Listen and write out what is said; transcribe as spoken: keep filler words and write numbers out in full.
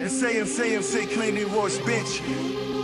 And say him, say him, say clean your voice, bitch.